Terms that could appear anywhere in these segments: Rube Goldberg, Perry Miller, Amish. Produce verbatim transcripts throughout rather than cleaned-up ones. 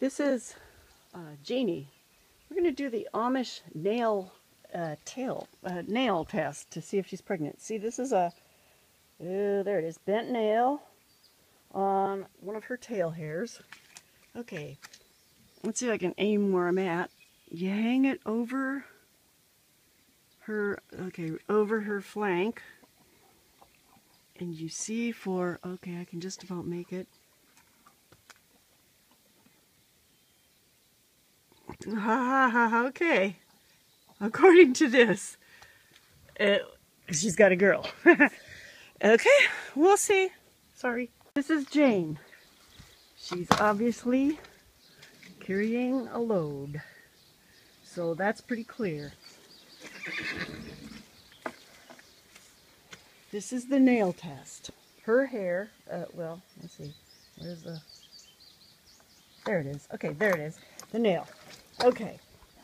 This is uh, Jeannie. We're going to do the Amish nail uh, tail uh, nail test to see if she's pregnant. See, this is a oh, there it is, bent nail on one of her tail hairs. Okay, let's see if I can aim where I'm at. You hang it over her, okay, over her flank, and you see for, okay, I can just about make it. Ha ha ha, okay. According to this, it, she's got a girl. Okay, we'll see. Sorry. This is Jane. She's obviously carrying a load. So that's pretty clear. This is the nail test. Her hair, uh, well, let's see. Where's the, there it is. Okay, there it is. The nail. Okay,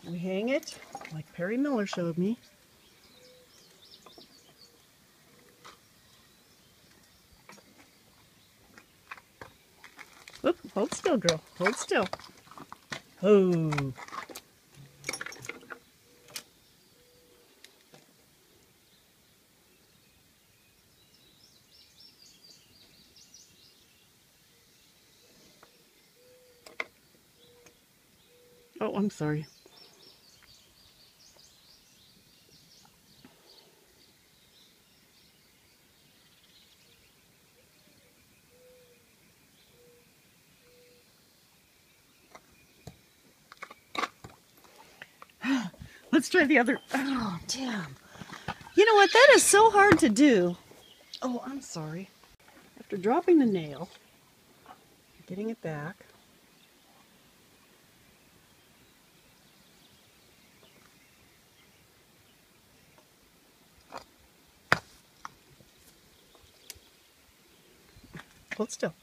we hang it like Perry Miller showed me. Oop, hold still, girl. Hold still. Oh. Oh, I'm sorry. Let's try the other. Oh, damn. You know what? That is so hard to do. Oh, I'm sorry. After dropping the nail, getting it back. Hold still.